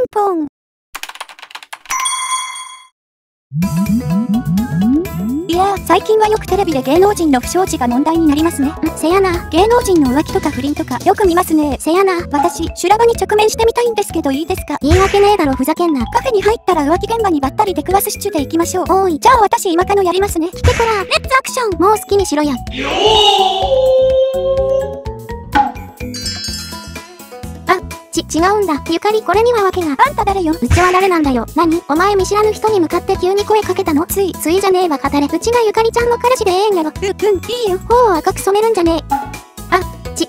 ンポン。いやー、最近はよくテレビで芸能人の不祥事が問題になりますね。せやな、芸能人の浮気とか不倫とかよく見ますね。せやな、私、修羅場に直面してみたいんですけどいいですか？言い訳ねえだろ、ふざけんな。カフェに入ったら浮気現場にばったり出くわすシチューで行きましょう。おーい、じゃあ私今からやりますね。来てこら、レッツアクション。もう好きにしろや。違うんだ。ゆかり、これにはわけが。あんた誰よ？うちは誰なんだよ。何？お前見知らぬ人に向かって急に声かけたの？ついじゃねえわ、語れ。うちがゆかりちゃんの彼氏でええんやろ。いいよ。頬を赤く染めるんじゃねえ。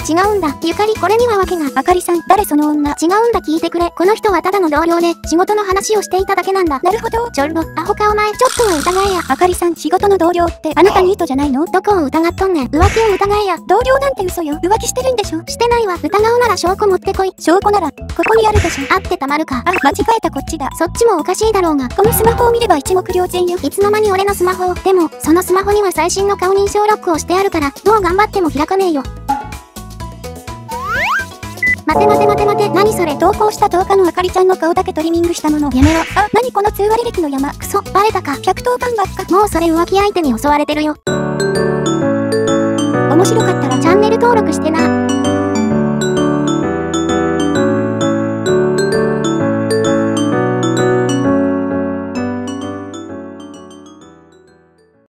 違うんだ。ゆかり、これにはわけが。あかりさん、誰その女？違うんだ、聞いてくれ。この人はただの同僚で、仕事の話をしていただけなんだ。なるほど。ちょろ、アホかお前、ちょっとは疑えや。あかりさん、仕事の同僚って、あなたニートじゃないの？どこを疑っとんねん。浮気を疑えや。同僚なんて嘘よ。浮気してるんでしょ？してないわ。疑うなら証拠持ってこい。証拠なら、ここにあるでしょ。あってたまるか。あ、間違えたこっちだ。そっちもおかしいだろうが。このスマホを見れば一目瞭然よ。いつの間に俺のスマホを。でも、そのスマホには最新の顔認証ロックをしてあるから、どう頑張っても開かねえよ。待て、何それ？投稿した10日のあかりちゃんの顔だけトリミングしたもの。やめろ。あ、何この通話履歴の山。クソ、バレたか。110番ばっか。もうそれ浮気相手に襲われてるよ。面白かったらチャンネル登録してな。